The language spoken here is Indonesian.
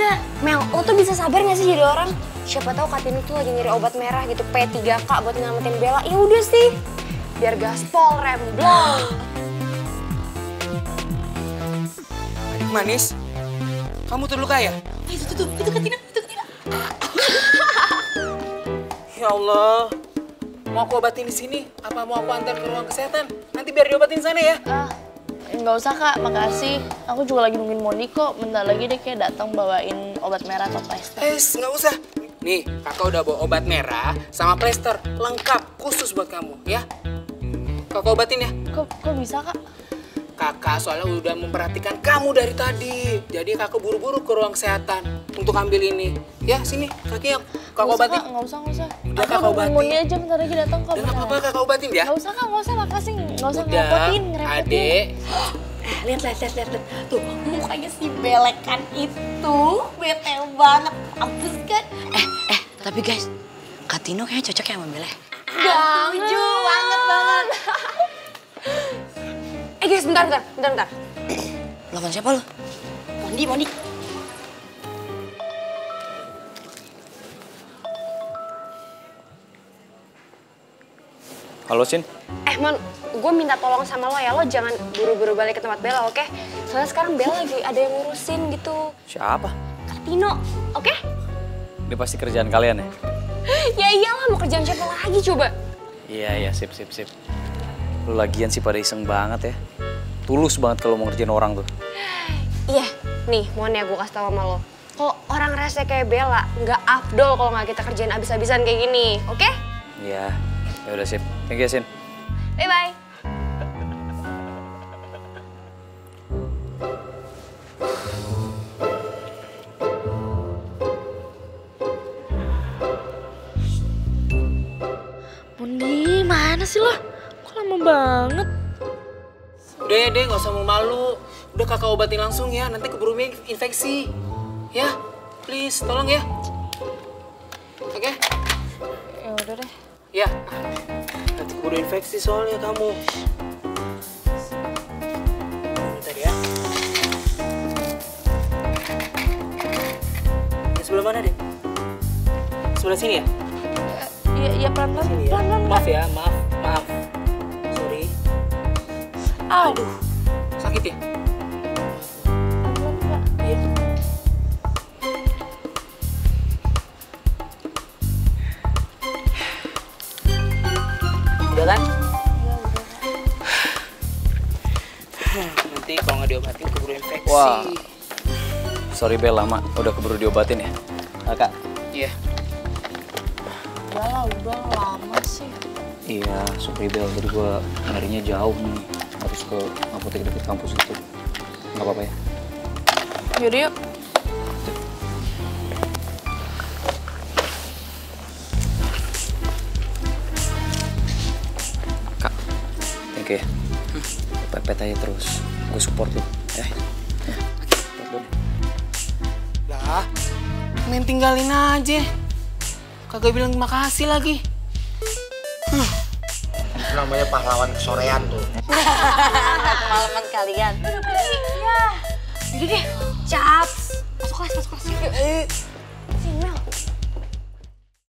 Kak. Mel, lo tuh bisa sabar gak sih jadi orang? Siapa tahu Kak Tini tuh lagi nyari obat merah gitu P3K buat ngamatin Bella. Ya udah sih, biar gaspol remblong. Adik manis, kamu terluka ya? Itu Kak Tina, itu Kak Tina. Ya Allah, mau aku obatin di sini? Apa mau aku antar ke ruang kesehatan? Nanti biar diobatin sana ya. Nggak usah Kak, makasih. Aku juga lagi nungguin Mondy kok. Bentar lagi deh kayak datang bawain obat merah atau plester. Nggak usah. Nih, kakak udah bawa obat merah sama plester lengkap khusus buat kamu ya. Kakak obatin ya. Kok bisa Kak? Kakak soalnya udah memperhatikan kamu dari tadi. Jadi kakak buru-buru ke ruang kesehatan untuk ambil ini. Ya sini, kaki yang kakak obatin. Nggak usah. Udah kakak obatin. Mondy aja bentar lagi datang kok. Nggak apa-apa kakak obatin ya. Nggak usah makasih. Nggak usah ngerepotin. Adek. Lihat. Tuh, mukanya si belekan itu bete banget. Abis kan? Tapi guys, Kak Tino kayaknya cocok ya sama Bella. Setuju banget. Guys, bentar. Lawan siapa lo? Mondy. Halo, Sin. Mon, gue minta tolong sama lo ya, lo jangan buru-buru balik ke tempat Bella, oke? Soalnya sekarang Bella lagi ada yang ngurusin gitu. Siapa? Kak Tino, oke? Ini pasti kerjaan kalian ya? Ya iyalah, mau kerjaan siapa lagi coba? Iya, sip. Lo lagian sih pada iseng banget ya. Tulus banget kalau mau ngerjain orang tuh. Iya, nih mohon ya gue kasih tau sama lo. Kalau orang rese kayak Bella, nggak afdol kalau nggak kita kerjain abis-abisan kayak gini, oke? Iya, ya udah sip. Thank you, Sin. Bye-bye. Mondy, mana sih lo? Kok lama banget? Udah ya, deh, gak usah mau malu. Udah kakak obatin langsung ya, nanti keburu infeksi. Ya, please, tolong ya. Oke? Ya udah deh. Ya. Udah infeksi soalnya kamu. Bentar ya. Sebelah mana deh? Sebelah sini ya? Iya, pelan-pelan. Maaf. Sorry. Aduh. Sakit ya? Pelan-pelan, Kak. Iya. Kan? Ya, nanti kalau nggak diobatin keburu infeksi. Wah, sorry Bella, Mak, udah keburu diobatin ya, Kak? Iya. Udah lama sih. Iya, sorry Bella, tadi gue larinya jauh nih, harus ke apotek dekat kampus gitu. Nggak apa-apa ya? Yaudah yuk. Oke, pepet aja terus. Gue support lu, ya. Oke, support lu. Lah, main tinggalin aja. Kagak bilang makasih lagi. Itu namanya pahlawan kesorean tuh. Pahlawan kalian. Udah pergi, ya. Yaudah deh, caps. Masuk kelas.